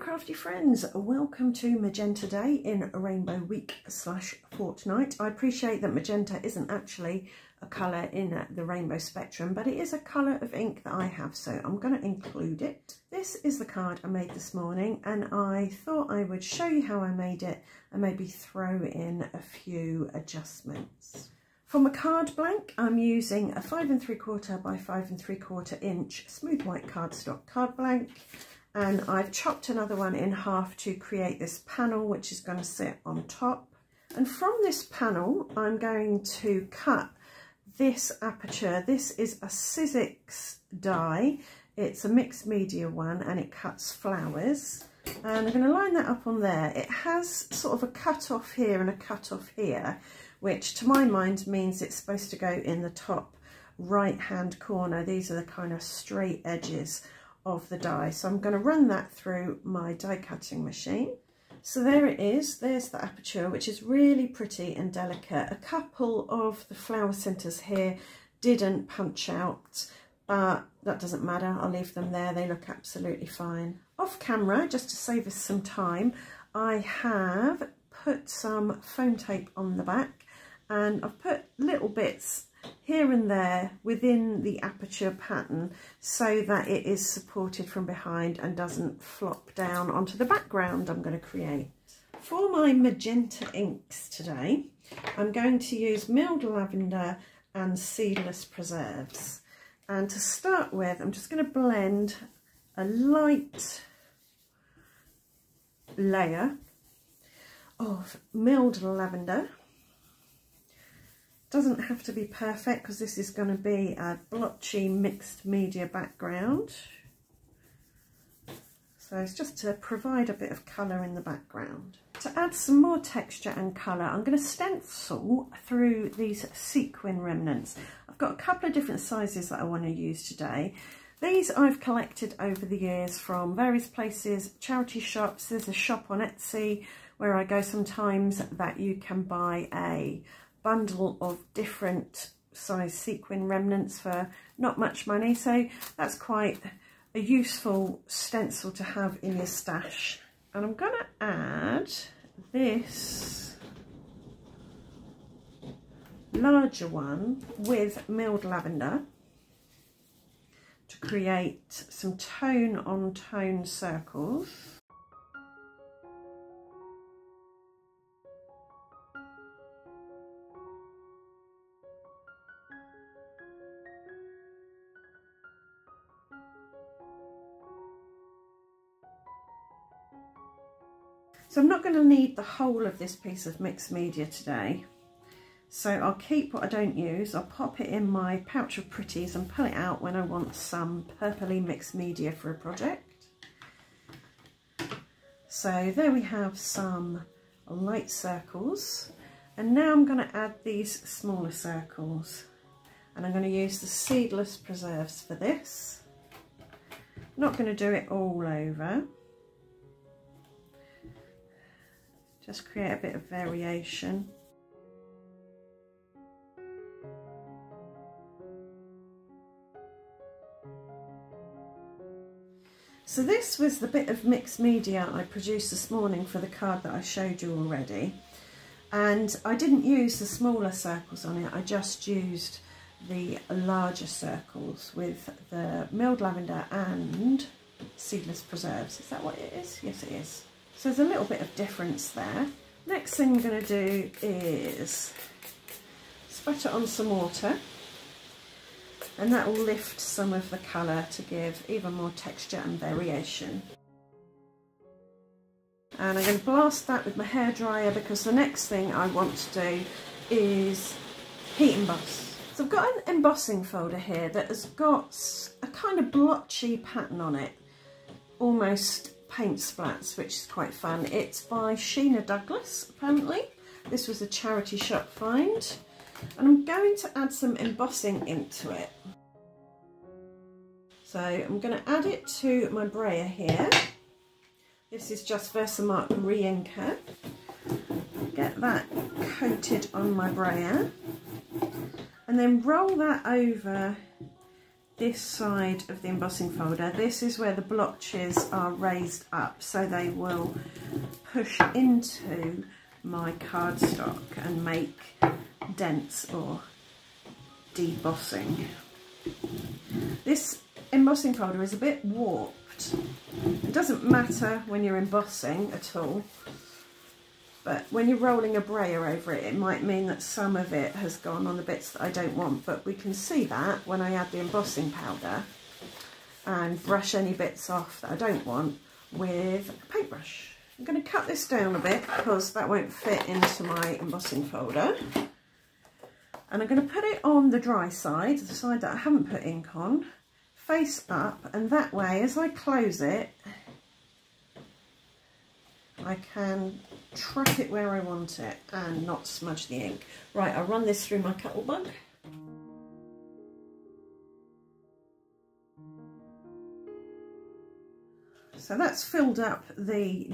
crafty friends, welcome to Magenta Day in Rainbow Week / Fortnight. I appreciate that magenta isn't actually a colour in the rainbow spectrum, but it is a colour of ink that I have, so I'm going to include it. This is the card I made this morning, and I thought I would show you how I made it and maybe throw in a few adjustments. For my card blank, I'm using a 5 3/4 by 5 3/4 inch smooth white cardstock card blank, and I've chopped another one in half to create this panel which is going to sit on top. And from this panel, I'm going to cut this aperture. This is a Sizzix die. It's a mixed media one and it cuts flowers. And I'm going to line that up on there. It has sort of a cut off here and a cut off here, which to my mind means it's supposed to go in the top right hand corner. These are the kind of straight edges of the die. So I'm going to run that through my die cutting machine. So there it is, there's the aperture, which is really pretty and delicate. A couple of the flower centres here didn't punch out, but that doesn't matter, I'll leave them there, they look absolutely fine. Off camera, just to save us some time, I have put some foam tape on the back, and I've put little bits here and there within the aperture pattern so that it is supported from behind and doesn't flop down onto the background I'm going to create. For my magenta inks today, I'm going to use milled lavender and seedless preserves. And to start with, I'm just going to blend a light layer of milled lavender. Doesn't have to be perfect because this is going to be a blotchy mixed media background. So it's just to provide a bit of colour in the background. To add some more texture and colour, I'm going to stencil through these sequin remnants. I've got a couple of different sizes that I want to use today. These I've collected over the years from various places, charity shops. There's a shop on Etsy where I go sometimes that you can buy a bundle of different size sequin remnants for not much money, so that's quite a useful stencil to have in your stash. And I'm going to add this larger one with milled lavender to create some tone on tone circles. So I'm not going to need the whole of this piece of mixed media today, so I'll keep what I don't use, I'll pop it in my pouch of pretties and pull it out when I want some purpley mixed media for a project. So there we have some light circles, and now I'm going to add these smaller circles, and I'm going to use the seedless preserves for this. Not going to do it all over. Just create a bit of variation. So this was the bit of mixed media I produced this morning for the card that I showed you already. And I didn't use the smaller circles on it, I just used the larger circles with the milled lavender and seedless preserves. Is that what it is? Yes, it is. So there's a little bit of difference there. Next thing I'm going to do is spatter on some water, and that will lift some of the colour to give even more texture and variation. And I'm going to blast that with my hairdryer because the next thing I want to do is heat emboss. So I've got an embossing folder here that has got a kind of blotchy pattern on it, almost paint splats, which is quite fun. It's by Sheena Douglas, apparently. This was a charity shop find. And I'm going to add some embossing ink to it. So I'm going to add it to my brayer here. This is just Versamark Reinker. Get that coated on my brayer. And then roll that over this side of the embossing folder, this is where the blotches are raised up, so they will push into my cardstock and make dents or debossing. This embossing folder is a bit warped. It doesn't matter when you're embossing at all, but when you're rolling a brayer over it, it might mean that some of it has gone on the bits that I don't want, but we can see that when I add the embossing powder and brush any bits off that I don't want with a paintbrush. I'm going to cut this down a bit because that won't fit into my embossing folder. And I'm going to put it on the dry side, the side that I haven't put ink on, face up, and that way as I close it, I can track it where I want it and not smudge the ink. Right, I'll run this through my Cuttlebug. So that's filled up the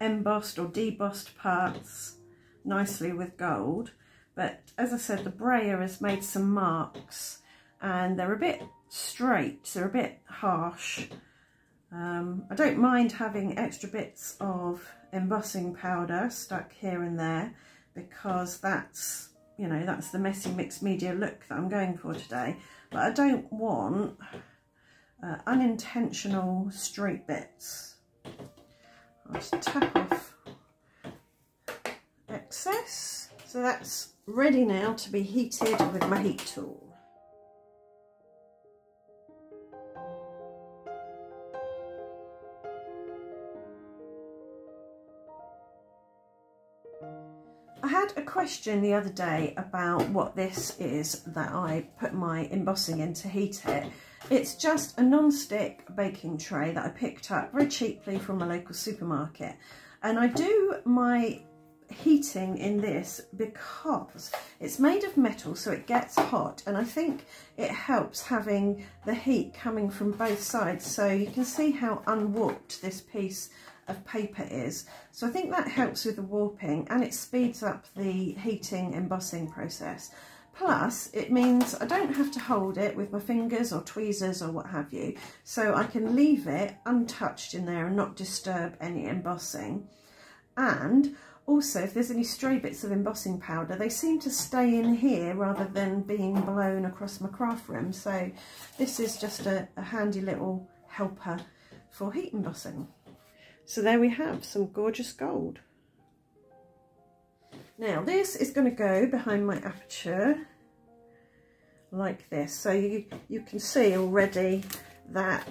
embossed or debossed parts nicely with gold. But as I said, the brayer has made some marks and they're a bit straight, they're a bit harsh. I don't mind having extra bits of embossing powder stuck here and there, because that's, you know, that's the messy mixed media look that I'm going for today. But I don't want unintentional straight bits. I'll just tap off excess. So that's ready now to be heated with my heat tool. A question the other day about what this is that I put my embossing in to heat it. It's just a non-stick baking tray that I picked up very cheaply from a local supermarket, and I do my heating in this because it's made of metal, so it gets hot, and I think it helps having the heat coming from both sides. So you can see how unwarped this piece of paper is, so I think that helps with the warping and it speeds up the heating embossing process. Plus it means I don't have to hold it with my fingers or tweezers or what have you, so I can leave it untouched in there and not disturb any embossing. And also, if there's any stray bits of embossing powder, they seem to stay in here rather than being blown across my craft room, so this is just a handy little helper for heat embossing. So there we have some gorgeous gold. Now this is going to go behind my aperture like this. So you can see already that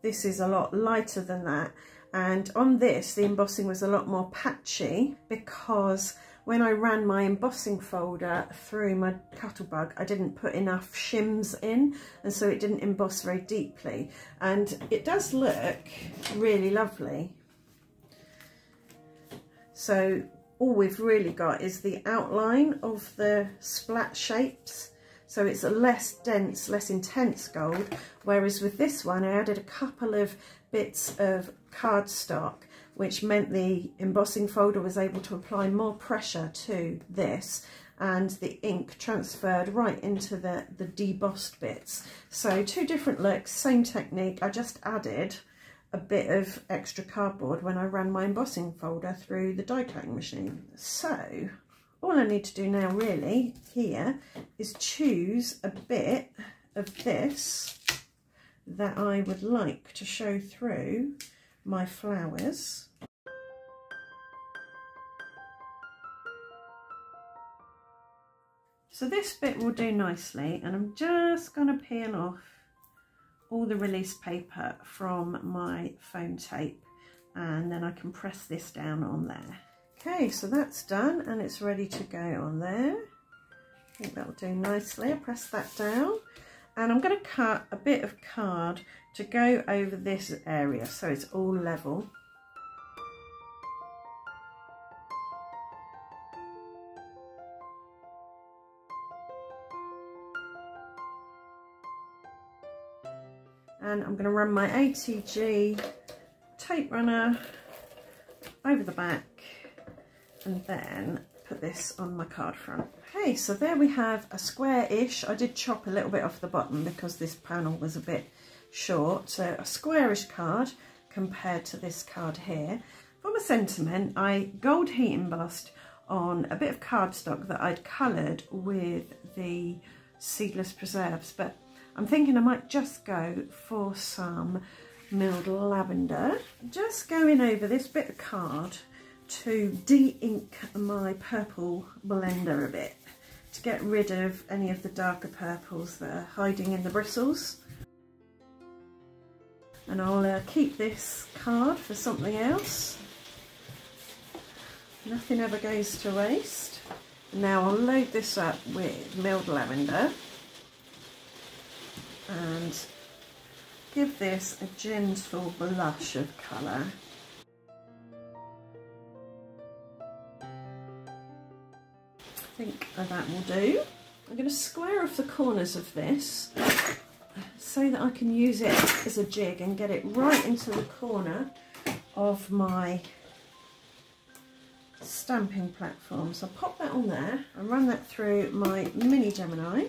this is a lot lighter than that. And on this, the embossing was a lot more patchy because when I ran my embossing folder through my Cuttlebug, I didn't put enough shims in, and so it didn't emboss very deeply. And it does look really lovely. So all we've really got is the outline of the splat shapes, so it's a less dense, less intense gold, whereas with this one I added a couple of bits of cardstock, which meant the embossing folder was able to apply more pressure to this, and the ink transferred right into the debossed bits. So two different looks, same technique, I just added a bit of extra cardboard when I ran my embossing folder through the die cutting machine. So all I need to do now really here is choose a bit of this that I would like to show through my flowers. So this bit will do nicely, and I'm just going to peel off all the release paper from my foam tape, and then I can press this down on there. Okay, so that's done and it's ready to go on there. I think that'll do nicely. I press that down, and I'm going to cut a bit of card to go over this area so it's all level. And I'm going to run my ATG tape runner over the back, and then put this on my card front. Okay, so there we have a square-ish. I did chop a little bit off the bottom because this panel was a bit short. So a squarish card compared to this card here. For my sentiment, I gold heat embossed on a bit of cardstock that I'd coloured with the seedless preserves, but I'm thinking I might just go for some milled lavender. Just going over this bit of card to de-ink my purple blender a bit, to get rid of any of the darker purples that are hiding in the bristles. And I'll keep this card for something else. Nothing ever goes to waste. Now I'll load this up with milled lavender and give this a gentle blush of colour. I think that will do. I'm going to square off the corners of this so that I can use it as a jig and get it right into the corner of my stamping platform. So I'll pop that on there and run that through my mini Gemini.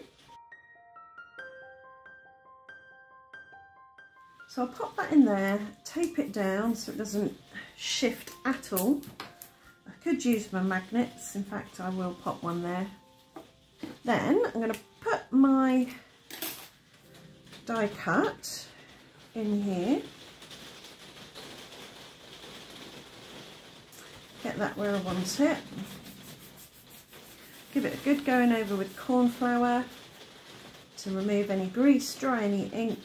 So I'll pop that in there, tape it down so it doesn't shift at all. I could use my magnets, in fact I will pop one there. Then I'm going to put my die cut in here, get that where I want it, give it a good going over with corn flour to remove any grease, dry any ink,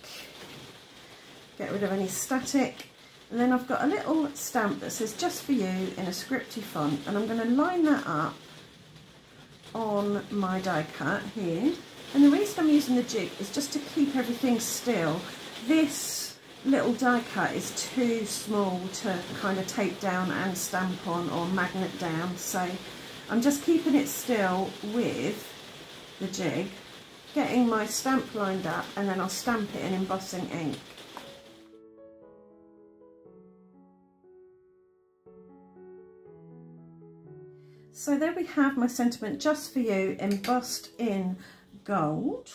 get rid of any static, and then I've got a little stamp that says "just for you" in a scripty font, and I'm going to line that up on my die cut here. And the reason I'm using the jig is just to keep everything still. This little die cut is too small to kind of tape down and stamp on or magnet down, so I'm just keeping it still with the jig, getting my stamp lined up, and then I'll stamp it in embossing ink. So there we have my sentiment, "just for you," embossed in gold,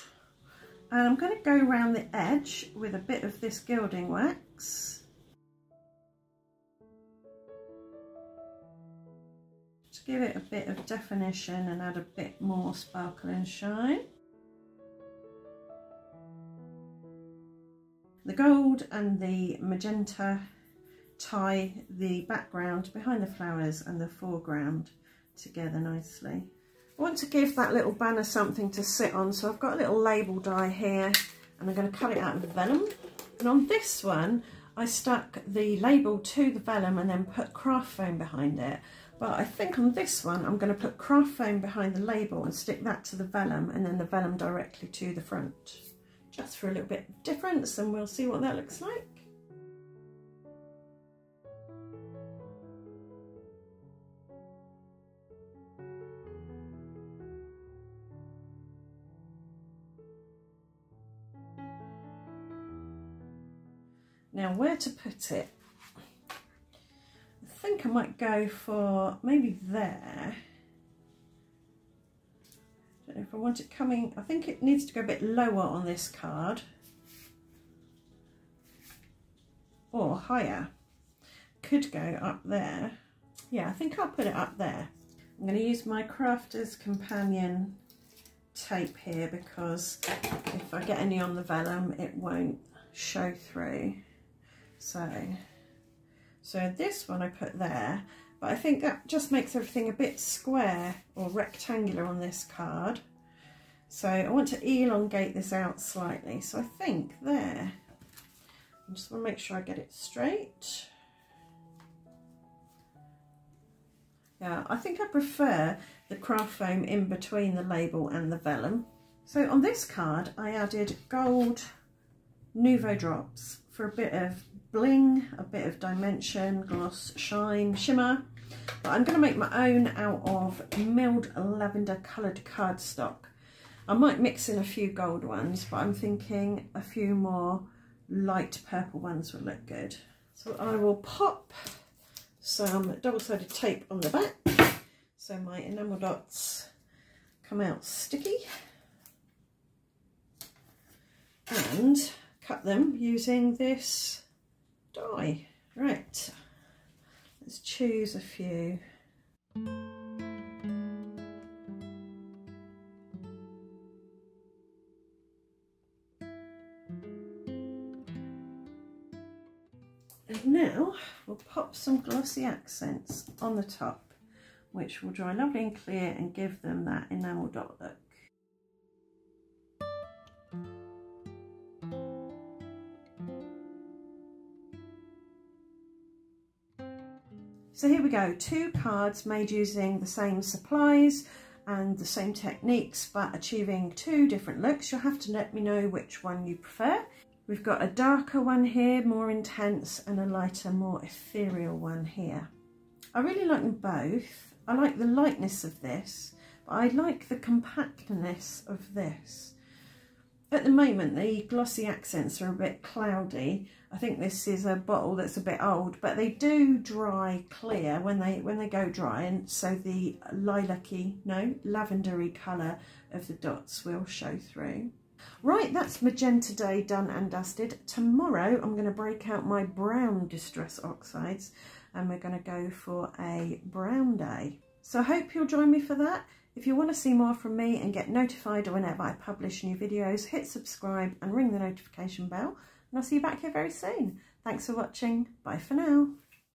and I'm going to go around the edge with a bit of this gilding wax. Just give it a bit of definition and add a bit more sparkle and shine. The gold and the magenta tie the background behind the flowers and the foreground together nicely. I want to give that little banner something to sit on, so I've got a little label die here, and I'm going to cut it out of vellum. And on this one, I stuck the label to the vellum and then put craft foam behind it. But I think on this one, I'm going to put craft foam behind the label and stick that to the vellum, and then the vellum directly to the front. Just for a little bit of difference, and we'll see what that looks like. Now, where to put it? I think I might go for maybe there. I don't know if I want it coming. I think it needs to go a bit lower on this card or higher. Could go up there. Yeah, I think I'll put it up there. I'm going to use my Crafter's Companion tape here because if I get any on the vellum, it won't show through. So this one I put there, but I think that just makes everything a bit square or rectangular on this card. So I want to elongate this out slightly. So I think there. I just want to make sure I get it straight. Yeah, I think I prefer the craft foam in between the label and the vellum. So on this card, I added gold Nuvo drops for a bit of bling, a bit of dimension, gloss, shine, shimmer. But I'm going to make my own out of milled lavender coloured cardstock. I might mix in a few gold ones, but I'm thinking a few more light purple ones would look good. So I will pop some double-sided tape on the back So my enamel dots come out sticky, and cut them using this die. Right, let's choose a few. And now we'll pop some glossy accents on the top, which will dry lovely and clear and give them that enamel dot look. So here we go, 2 cards made using the same supplies and the same techniques, but achieving 2 different looks. You'll have to let me know which one you prefer. We've got a darker one here, more intense, and a lighter, more ethereal one here. I really like them both. I like the lightness of this, but I like the compactness of this. At the moment, the glossy accents are a bit cloudy. I think this is a bottle that's a bit old, but they do dry clear when they go dry, and so the lavendery colour of the dots will show through. Right, that's Magenta Day done and dusted. Tomorrow I'm going to break out my brown distress oxides and we're going to go for a brown day. So I hope you'll join me for that. If you want to see more from me and get notified whenever I publish new videos, hit subscribe and ring the notification bell, and I'll see you back here very soon. Thanks for watching. Bye for now.